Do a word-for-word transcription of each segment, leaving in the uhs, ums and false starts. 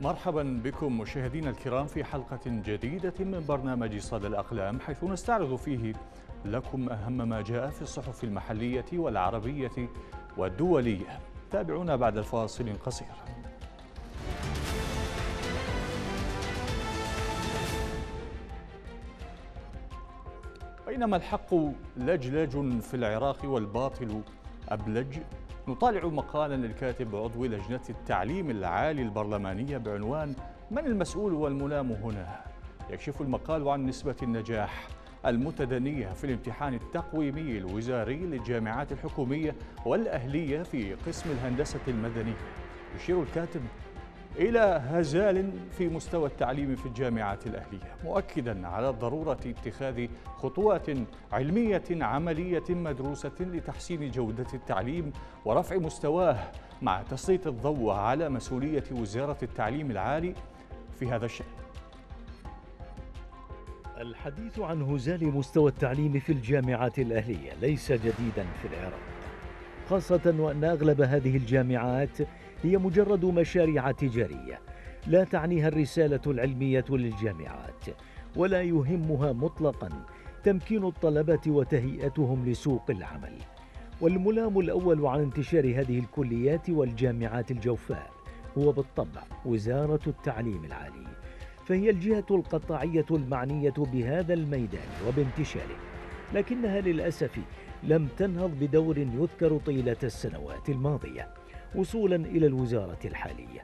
مرحبا بكم مشاهدينا الكرام في حلقة جديدة من برنامج صدى الأقلام، حيث نستعرض فيه لكم أهم ما جاء في الصحف المحلية والعربية والدولية. تابعونا بعد الفاصل القصير. بينما الحق لجلج في العراق والباطل أبلج، نطالع مقالا للكاتب عضو لجنة التعليم العالي البرلمانية بعنوان من المسؤول والملام هنا؟ يكشف المقال عن نسبة النجاح المتدنية في الامتحان التقويمي الوزاري للجامعات الحكومية والأهلية في قسم الهندسة المدنية. يشير الكاتب إلى هزال في مستوى التعليم في الجامعات الأهلية، مؤكدا على ضرورة اتخاذ خطوات علمية عملية مدروسة لتحسين جودة التعليم ورفع مستواه، مع تسليط الضوء على مسؤولية وزارة التعليم العالي في هذا الشأن. الحديث عن هزال مستوى التعليم في الجامعات الأهلية ليس جديدا في العراق، خاصة وأن أغلب هذه الجامعات هي مجرد مشاريع تجارية لا تعنيها الرسالة العلمية للجامعات، ولا يهمها مطلقا تمكين الطلبة وتهيئتهم لسوق العمل. والملام الأول عن انتشار هذه الكليات والجامعات الجوفاء هو بالطبع وزارة التعليم العالي، فهي الجهة القطاعية المعنية بهذا الميدان وبانتشاره، لكنها للأسف لم تنهض بدور يذكر طيلة السنوات الماضية وصولا إلى الوزارة الحالية.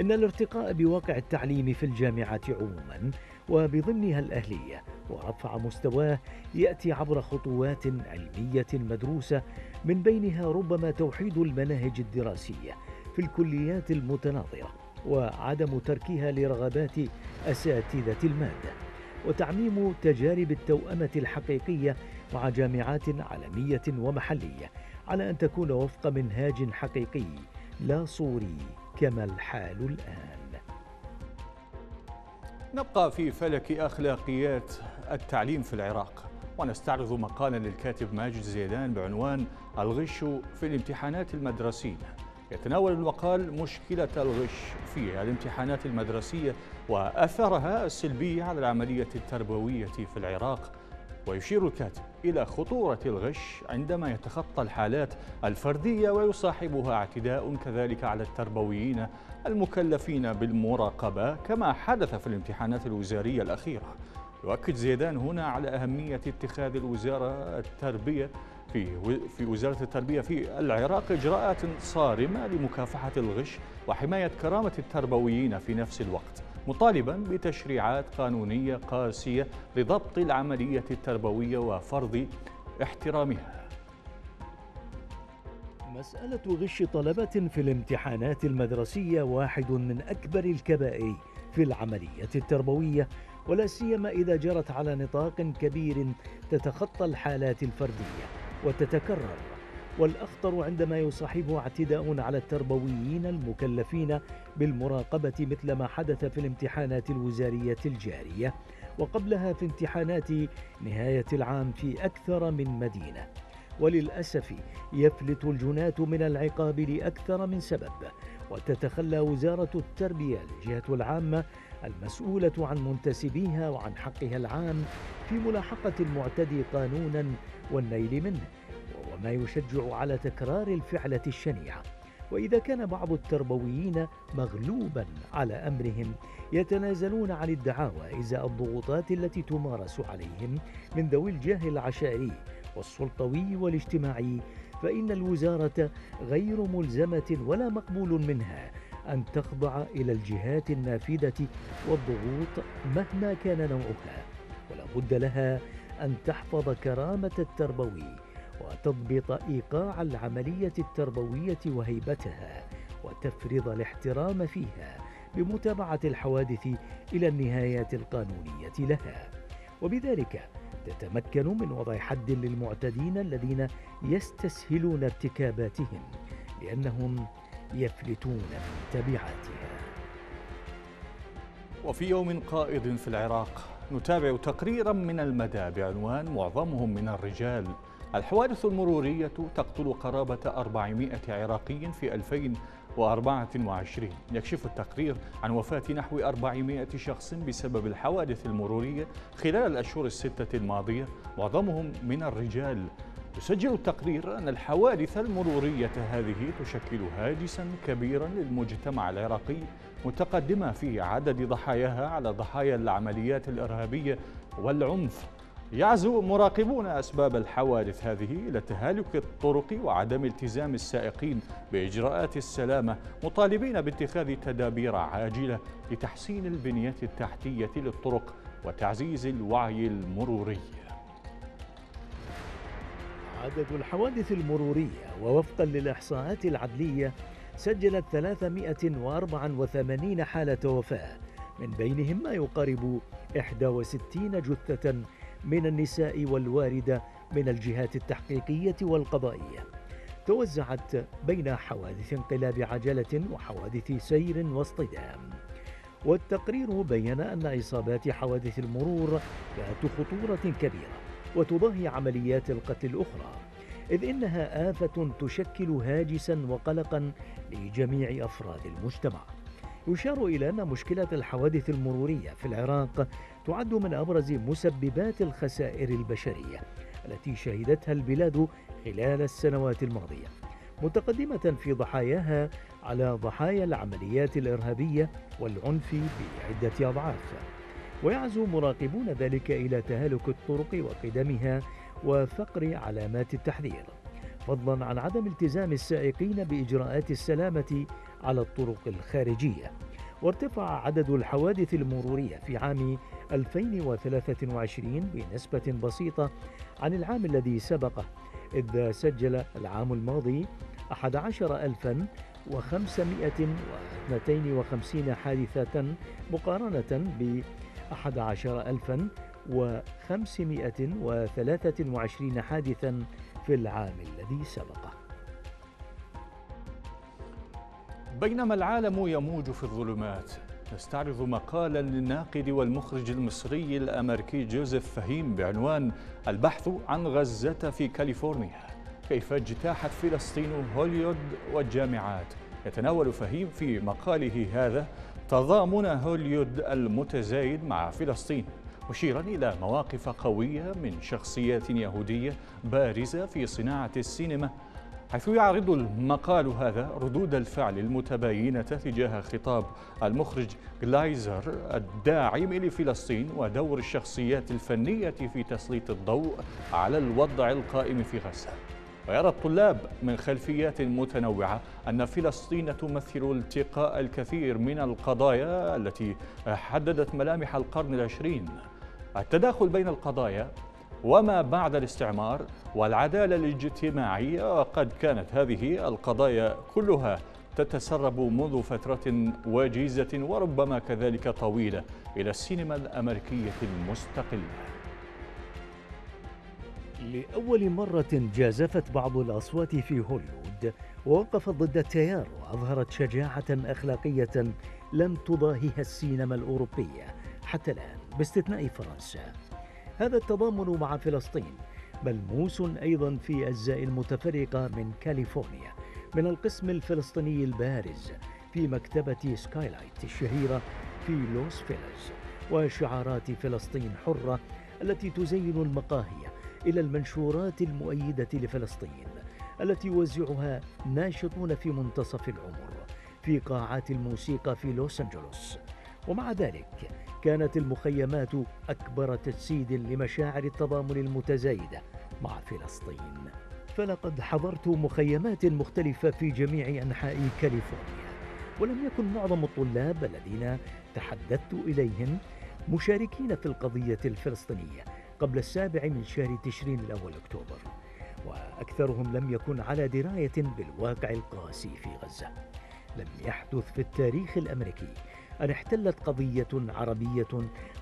إن الارتقاء بواقع التعليم في الجامعات عموما وبضمنها الأهلية ورفع مستواه يأتي عبر خطوات علمية مدروسة، من بينها ربما توحيد المناهج الدراسية في الكليات المتناظرة وعدم تركها لرغبات أساتذة المادة، وتعميم تجارب التوأمة الحقيقية مع جامعات عالمية ومحلية على أن تكون وفق منهاج حقيقي لا صوري كما الحال الآن. نبقى في فلك أخلاقيات التعليم في العراق، ونستعرض مقالا للكاتب ماجد زيدان بعنوان الغش في الامتحانات المدرسية. يتناول المقال مشكلة الغش في الامتحانات المدرسية وأثرها السلبي على العملية التربوية في العراق، ويشير الكاتب إلى خطورة الغش عندما يتخطى الحالات الفردية ويصاحبها اعتداء كذلك على التربويين المكلفين بالمراقبة، كما حدث في الامتحانات الوزارية الأخيرة. يؤكد زيدان هنا على أهمية اتخاذ الوزارة التربية في في وزارة التربية في العراق إجراءات صارمة لمكافحة الغش وحماية كرامة التربويين في نفس الوقت، مطالبا بتشريعات قانونية قاسية لضبط العملية التربوية وفرض احترامها. مسألة غش طلبة في الامتحانات المدرسية واحد من أكبر الكبائر في العملية التربوية، ولا سيما إذا جرت على نطاق كبير تتخطى الحالات الفردية وتتكرر، والأخطر عندما يصاحبه اعتداء على التربويين المكلفين بالمراقبة مثل ما حدث في الامتحانات الوزارية الجارية وقبلها في امتحانات نهاية العام في أكثر من مدينة. وللأسف يفلت الجنات من العقاب لأكثر من سبب، وتتخلى وزارة التربية الجهة العامة المسؤولة عن منتسبيها وعن حقها العام في ملاحقة المعتدي قانونا والنيل منه، وما يشجع على تكرار الفعلة الشنيعة. وإذا كان بعض التربويين مغلوبا على أمرهم يتنازلون عن الدعاوى إزاء الضغوطات التي تمارس عليهم من ذوي الجاه العشائري والسلطوي والاجتماعي، فإن الوزارة غير ملزمة ولا مقبول منها أن تخضع إلى الجهات النافذة والضغوط مهما كان نوعها، ولا بد لها أن تحفظ كرامة التربوي وتضبط إيقاع العملية التربوية وهيبتها، وتفرض الاحترام فيها بمتابعة الحوادث إلى النهايات القانونية لها، وبذلك تتمكن من وضع حد للمعتدين الذين يستسهلون ارتكاباتهم لأنهم يفلتون من تبعاتها. وفي يوم قائد في العراق نتابع تقريرا من المدى بعنوان معظمهم من الرجال، الحوادث المرورية تقتل قرابة أربعمائة عراقي في ألف وتسعمئة وأربعة وعشرين يكشف التقرير عن وفاة نحو أربعمئة شخص بسبب الحوادث المرورية خلال الأشهر الستة الماضية، معظمهم من الرجال. يسجل التقرير أن الحوادث المرورية هذه تشكل هاجسا كبيرا للمجتمع العراقي، متقدمة في عدد ضحاياها على ضحايا العمليات الإرهابية والعنف. يعزو مراقبون أسباب الحوادث هذه إلى تهالك الطرق وعدم التزام السائقين بإجراءات السلامة، مطالبين باتخاذ تدابير عاجلة لتحسين البنية التحتية للطرق وتعزيز الوعي المروري. عدد الحوادث المرورية ووفقا للإحصاءات العدلية سجلت ثلاثمئة وأربعة وثمانين حالة وفاة، من بينهم ما يقارب إحدى وستين جثة من النساء والواردة من الجهات التحقيقية والقضائية، توزعت بين حوادث انقلاب عجلة وحوادث سير واصطدام. والتقرير بين أن إصابات حوادث المرور ذات خطورة كبيرة وتضاهي عمليات القتل الأخرى، إذ إنها آفة تشكل هاجسا وقلقا لجميع أفراد المجتمع. يشار إلى أن مشكلة الحوادث المرورية في العراق تعد من أبرز مسببات الخسائر البشرية التي شهدتها البلاد خلال السنوات الماضية، متقدمة في ضحاياها على ضحايا العمليات الإرهابية والعنف بعدة أضعاف. ويعزو مراقبون ذلك إلى تهالك الطرق وقدمها وفقر علامات التحذير، فضلا عن عدم التزام السائقين بإجراءات السلامة على الطرق الخارجية. وارتفع عدد الحوادث المرورية في عام ألفين وثلاثة وعشرين بنسبة بسيطة عن العام الذي سبقه، إذ سجل العام الماضي أحد عشر ألفاً وخمسمئة واثنين وخمسين حادثة مقارنة ب أحد عشر ألفاً وخمسمئة وثلاثة وعشرين حادثا في العام الذي سبقه. بينما العالم يموج في الظلمات، نستعرض مقالا للناقد والمخرج المصري الأمريكي جوزيف فهيم بعنوان البحث عن غزة في كاليفورنيا، كيف اجتاحت فلسطين هوليوود والجامعات. يتناول فهيم في مقاله هذا تضامن هوليوود المتزايد مع فلسطين، مشيرا إلى مواقف قوية من شخصيات يهودية بارزة في صناعة السينما، حيث يعرض المقال هذا ردود الفعل المتباينة تجاه خطاب المخرج غلايزر الداعم لفلسطين ودور الشخصيات الفنية في تسليط الضوء على الوضع القائم في غزة. ويرى الطلاب من خلفيات متنوعة أن فلسطين تمثل التقاء الكثير من القضايا التي حددت ملامح القرن العشرين، التداخل بين القضايا وما بعد الاستعمار والعدالة الاجتماعية، وقد كانت هذه القضايا كلها تتسرب منذ فترة وجيزة وربما كذلك طويلة إلى السينما الأمريكية المستقلة. لأول مرة جازفت بعض الأصوات في هوليوود ووقفت ضد التيار، وأظهرت شجاعة أخلاقية لم تضاهيها السينما الأوروبية حتى الآن باستثناء فرنسا. هذا التضامن مع فلسطين ملموس أيضا في أجزاء متفرقة من كاليفورنيا، من القسم الفلسطيني البارز في مكتبة سكايلايت الشهيرة في لوس فيلز، وشعارات فلسطين حرة التي تزين المقاهي، إلى المنشورات المؤيدة لفلسطين التي يوزعها ناشطون في منتصف العمر في قاعات الموسيقى في لوس أنجلوس. ومع ذلك كانت المخيمات أكبر تجسيد لمشاعر التضامن المتزايدة مع فلسطين، فلقد حضرت مخيمات مختلفة في جميع أنحاء كاليفورنيا، ولم يكن معظم الطلاب الذين تحدثت إليهم مشاركين في القضية الفلسطينية قبل السابع من شهر تشرين الأول أكتوبر، وأكثرهم لم يكن على دراية بالواقع القاسي في غزة. لم يحدث في التاريخ الأمريكي أن احتلت قضية عربية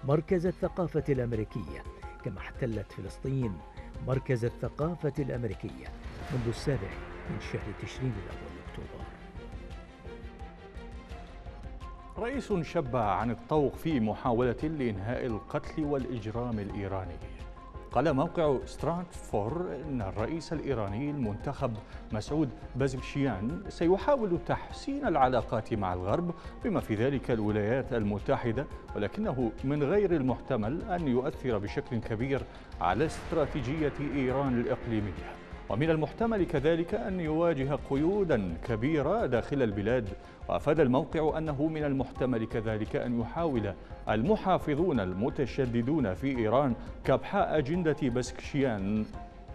مركز الثقافة الأمريكية كما احتلت فلسطين مركز الثقافة الأمريكية منذ السابع من شهر تشرين الأول أكتوبر. رئيس شب عن الطوق في محاولة لإنهاء القتل والإجرام الإيراني. قال موقع ستراتفور أن الرئيس الإيراني المنتخب مسعود بزشكيان سيحاول تحسين العلاقات مع الغرب بما في ذلك الولايات المتحدة، ولكنه من غير المحتمل أن يؤثر بشكل كبير على استراتيجية إيران الإقليمية، ومن المحتمل كذلك أن يواجه قيوداً كبيرة داخل البلاد. وأفاد الموقع أنه من المحتمل كذلك أن يحاول المحافظون المتشددون في إيران كبح أجندة بزشكيان،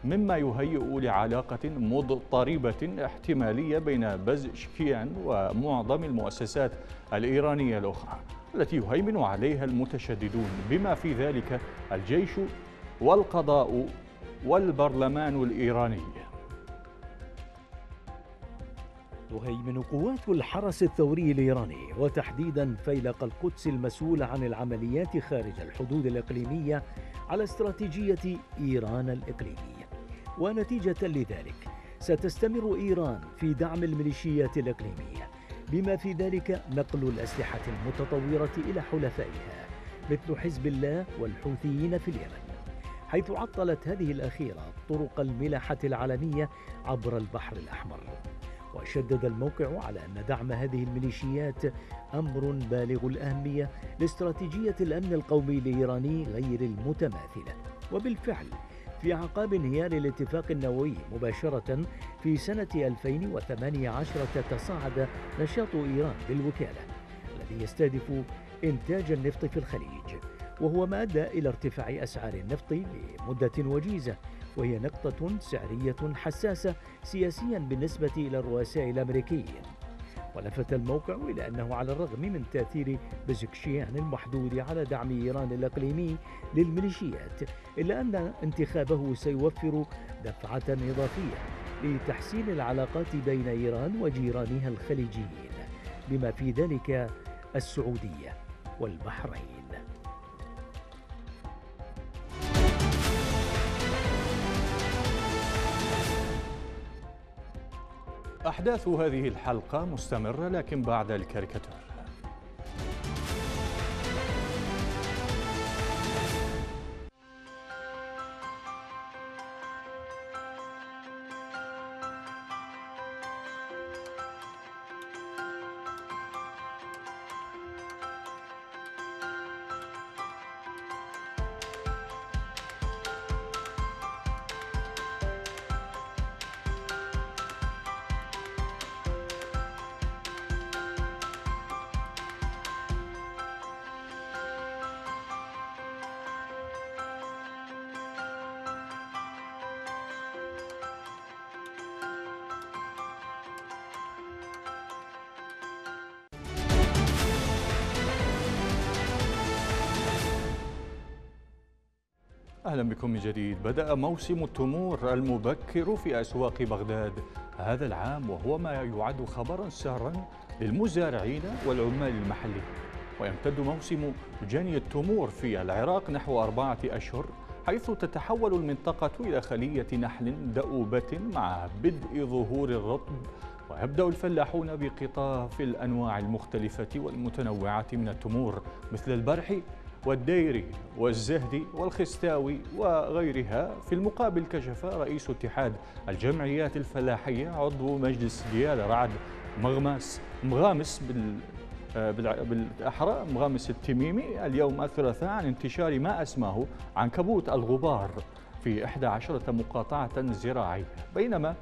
مما يهيئ لعلاقة مضطربة احتمالية بين بزشكيان ومعظم المؤسسات الإيرانية الأخرى التي يهيمن عليها المتشددون، بما في ذلك الجيش والقضاء والبرلمان الإيراني. تهيمن قوات الحرس الثوري الإيراني وتحديدا فيلق القدس المسؤول عن العمليات خارج الحدود الإقليمية على استراتيجية إيران الإقليمية، ونتيجة لذلك ستستمر إيران في دعم الميليشيات الإقليمية، بما في ذلك نقل الأسلحة المتطورة إلى حلفائها مثل حزب الله والحوثيين في اليمن، حيث عطلت هذه الأخيرة طرق الملاحة العالمية عبر البحر الأحمر. وشدد الموقع على أن دعم هذه الميليشيات أمر بالغ الأهمية لاستراتيجية الأمن القومي الإيراني غير المتماثلة. وبالفعل في أعقاب انهيار الاتفاق النووي مباشرة في سنة ألفين وثمانية عشر تصاعد نشاط إيران بالوكالة الذي يستهدف إنتاج النفط في الخليج، وهو ما أدى إلى ارتفاع أسعار النفط لمدة وجيزة، وهي نقطة سعرية حساسة سياسيا بالنسبة إلى الرؤساء الأمريكيين. ولفت الموقع إلى أنه على الرغم من تأثير بزشكيان المحدود على دعم إيران الإقليمي للميليشيات، إلا أن انتخابه سيوفر دفعة إضافية لتحسين العلاقات بين إيران وجيرانها الخليجيين، بما في ذلك السعودية والبحرين. أحداث هذه الحلقة مستمرة لكن بعد الكاريكاتور. أهلا بكم من جديد. بدأ موسم التمور المبكر في أسواق بغداد هذا العام، وهو ما يعد خبرا سارا للمزارعين والعمال المحليين. ويمتد موسم جني التمور في العراق نحو أربعة أشهر، حيث تتحول المنطقة إلى خلية نحل دؤوبة مع بدء ظهور الرطب، ويبدأ الفلاحون بقطاف الأنواع المختلفة والمتنوعة من التمور مثل البرحي والديري والزهدي والخستاوي وغيرها. في المقابل كشف رئيس اتحاد الجمعيات الفلاحية عضو مجلس ديالى رعد مغمس مغامس بالأحرى مغامس التميمي اليوم الثلاثاء عن انتشار ما أسماه عنكبوت الغبار في إحدى عشرة مقاطعة زراعية، بينما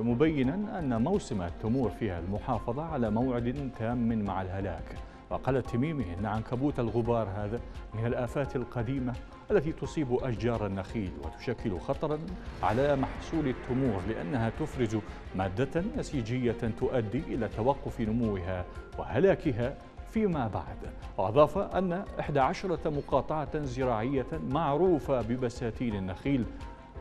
مبينا أن موسم التمور فيها المحافظة على موعد تام مع الهلاك. وقال التميمي أن عنكبوت الغبار هذا من الآفات القديمة التي تصيب أشجار النخيل وتشكل خطراً على محصول التمور، لأنها تفرز مادة نسيجية تؤدي إلى توقف نموها وهلاكها فيما بعد. وأضاف أن إحدى عشرة مقاطعة زراعية معروفة ببساتين النخيل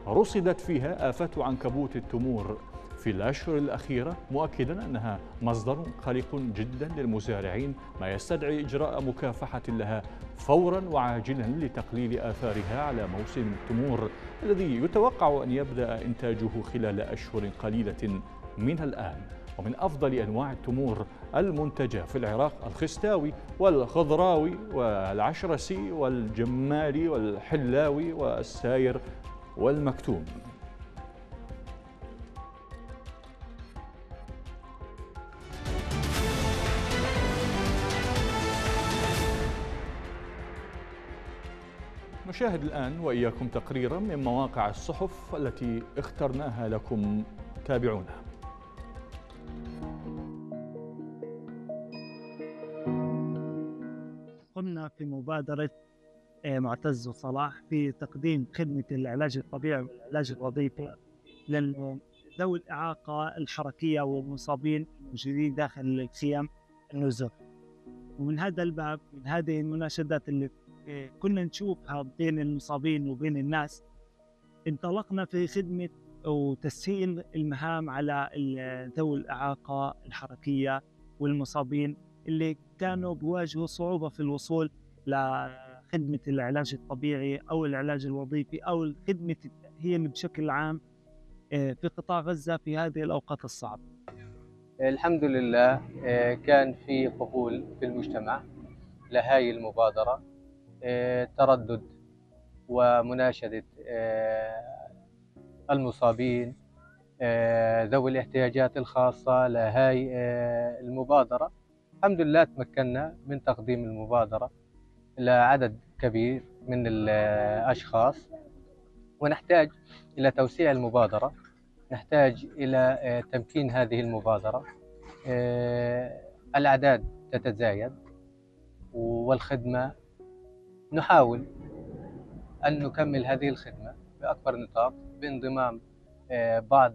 رصدت فيها آفة عنكبوت التمور في الأشهر الأخيرة، مؤكدا أنها مصدر قلق جدا للمزارعين، ما يستدعي إجراء مكافحة لها فورا وعاجلا لتقليل آثارها على موسم التمور الذي يتوقع أن يبدأ إنتاجه خلال أشهر قليلة من الآن. ومن أفضل أنواع التمور المنتجة في العراق الخستاوي والخضراوي والعشرسي والجمالي والحلاوي والساير والمكتوم. نشاهد الآن وإياكم تقريرا من مواقع الصحف التي اخترناها لكم، تابعونا. قمنا في مبادرة معتز وصلاح في تقديم خدمة العلاج الطبيعي والعلاج الوظيفي لذوي الإعاقة الحركية والمصابين الموجودين داخل الخيام النزل. ومن هذا الباب، من هذه المناشدات اللي كنا نشوفها بين المصابين وبين الناس، انطلقنا في خدمة وتسهيل المهام على ذوي الإعاقة الحركية والمصابين اللي كانوا بيواجهوا صعوبة في الوصول لخدمة العلاج الطبيعي أو العلاج الوظيفي أو خدمة التأهيل بشكل عام في قطاع غزة في هذه الأوقات الصعبة. الحمد لله كان في قبول في المجتمع لهاي المبادرة، تردد ومناشدة المصابين ذوي الاحتياجات الخاصة لهاي المبادرة. الحمد لله تمكنا من تقديم المبادرة لعدد كبير من الأشخاص، ونحتاج إلى توسيع المبادرة، نحتاج إلى تمكين هذه المبادرة. الأعداد تتزايد والخدمة نحاول أن نكمل هذه الخدمة بأكبر نطاق بانضمام بعض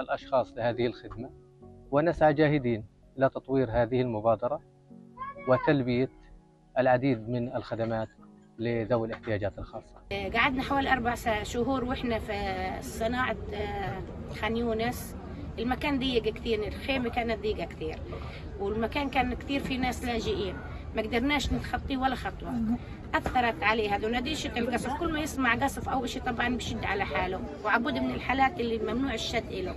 الأشخاص لهذه الخدمة، ونسعى جاهدين لتطوير هذه المبادرة وتلبية العديد من الخدمات لذوي الاحتياجات الخاصة. قعدنا حوالي أربع شهور وإحنا في صناعة خان يونس. المكان ضيق كثير، الخيمة كانت ضيقة كثير، والمكان كان كثير في ناس لاجئين، ما قدرناش نتخطيه ولا خطوة. أثرت عليه هذول ديشة القصف، كل ما يسمع قصف أو شيء طبعاً بشد على حاله، وعبود من الحالات اللي ممنوع الشد له.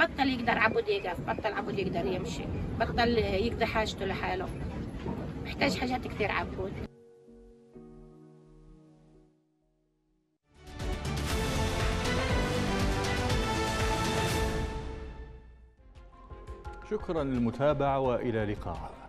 بطل يقدر عبود يقف، بطل عبود يقدر يمشي، بطل يقضي حاجته لحاله، محتاج حاجات كثير عبود. شكراً للمتابعة وإلى اللقاء.